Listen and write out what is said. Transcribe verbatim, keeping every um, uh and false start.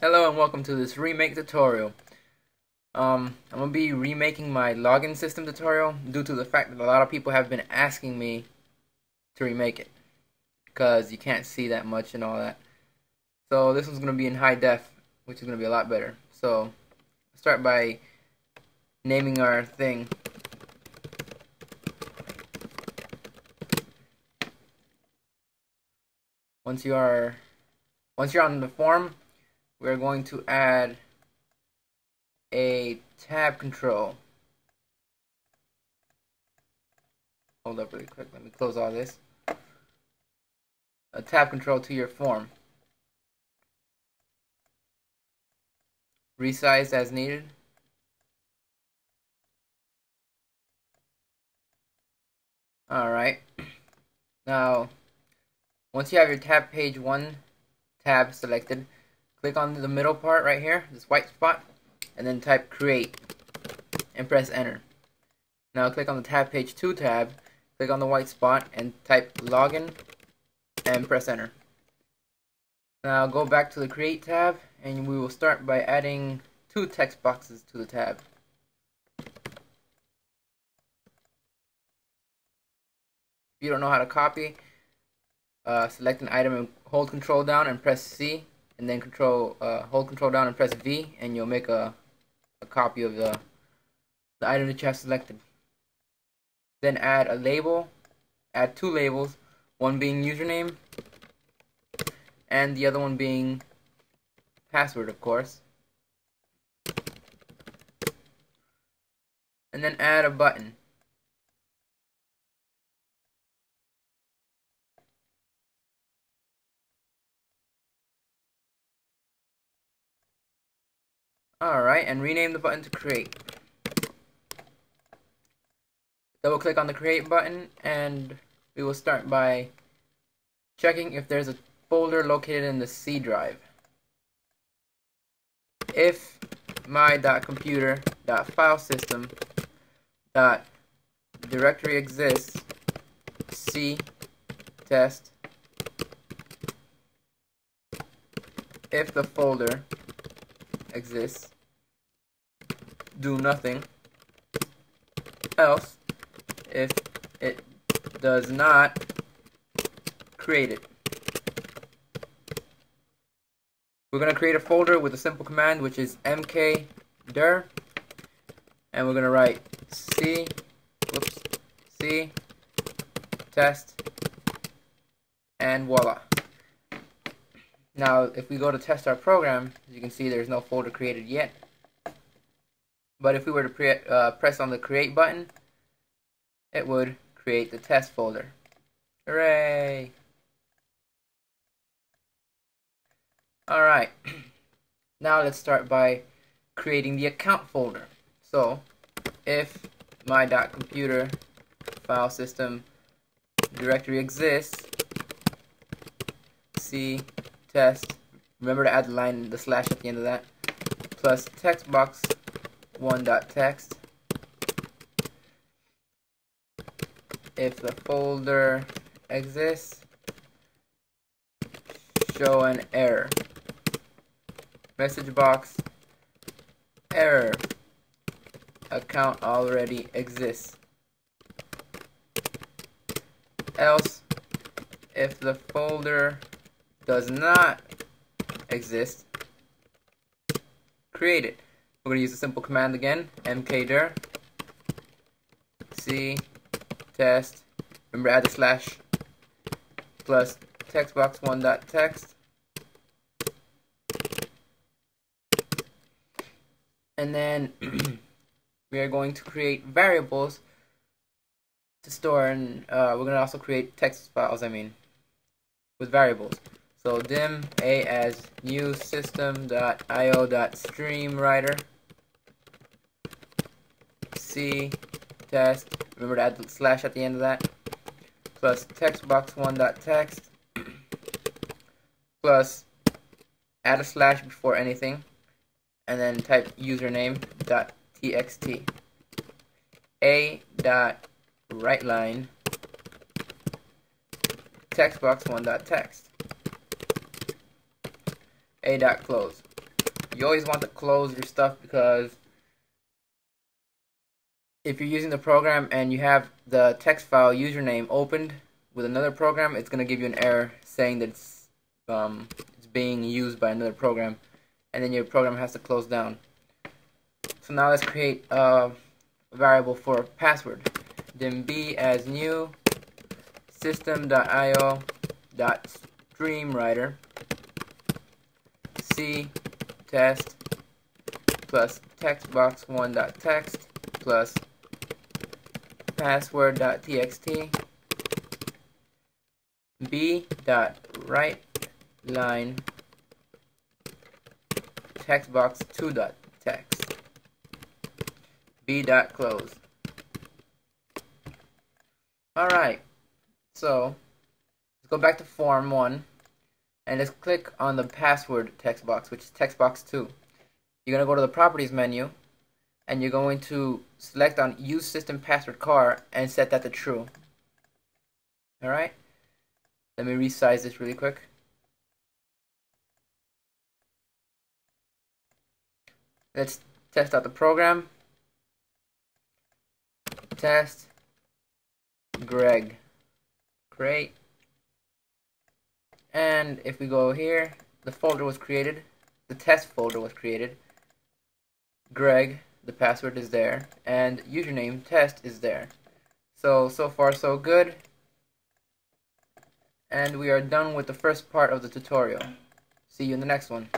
Hello and welcome to this remake tutorial. Um, I'm going to be remaking my login system tutorial due to the fact that a lot of people have been asking me to remake it because you can't see that much and all that. So this one's going to be in high def, which is going to be a lot better. So let's start by naming our thing. Once you are, once you're on the form, we're going to add a tab control. Hold up really quick, let me close all this. A tab control to your form. Resize as needed. Alright. Now, once you have your tab page one tab selected, click on the middle part right here, this white spot, and then type create and press enter. Now click on the tab page two tab, click on the white spot and type login and press enter. Now go back to the create tab and we will start by adding two text boxes to the tab. If you don't know how to copy, uh, select an item and hold control down and press C. And then control, uh, hold control down and press V, and you'll make a, a copy of the, the item that you have selected. Then add a label, add two labels, one being username, and the other one being password, of course. And then add a button. Alright, and rename the button to create. Double click on the create button and we will start by checking if there's a folder located in the C drive. If my.computer.filesystem.directory exists, C test, if the folder exists, do nothing else. If it does not, create it. We're going to create a folder with a simple command, which is mkdir, and we're going to write c whoops, c test and voila. Now, if we go to test our program, as you can see, there's no folder created yet. But if we were to pre uh, press on the create button, it would create the test folder. Hooray! Alright, now let's start by creating the account folder. So, if my.computer file system directory exists, c test, remember to add the line, the slash at the end of that, plus text box one dot text. If the folder exists, show an error. Message box error. Account already exists. Else, if the folder does not exist, create it. We're going to use a simple command again, mkdir, c test, remember add the slash, plus textbox one dot text, and then we are going to create variables to store, and uh, we're going to also create text files, I mean, with variables. So dim a as new system.io.streamwriter, c test, remember to add the slash at the end of that, plus textbox1.text, plus add a slash before anything, and then type username.txt, a dot right line textbox1.text. A dot close. You always want to close your stuff, because if you're using the program and you have the text file username opened with another program, it's going to give you an error saying that it's, um, it's being used by another program, and then your program has to close down. So now let's create a variable for password. Then b as new system dot i o dot streamwriter c test plus textbox one dot text plus password dot t x t b dot write line textbox two dot text b dot close. Alright, so let's go back to form one and let's click on the password text box, which is text box two. You're going to go to the properties menu and you're going to select on use system password car and set that to true. Alright, let me resize this really quick. Let's test out the program. Test Greg. Great. And if we go here, the folder was created. The test folder was created. Greg, the password is there, and username test is there. So, so far so good. And we are done with the first part of the tutorial. See you in the next one.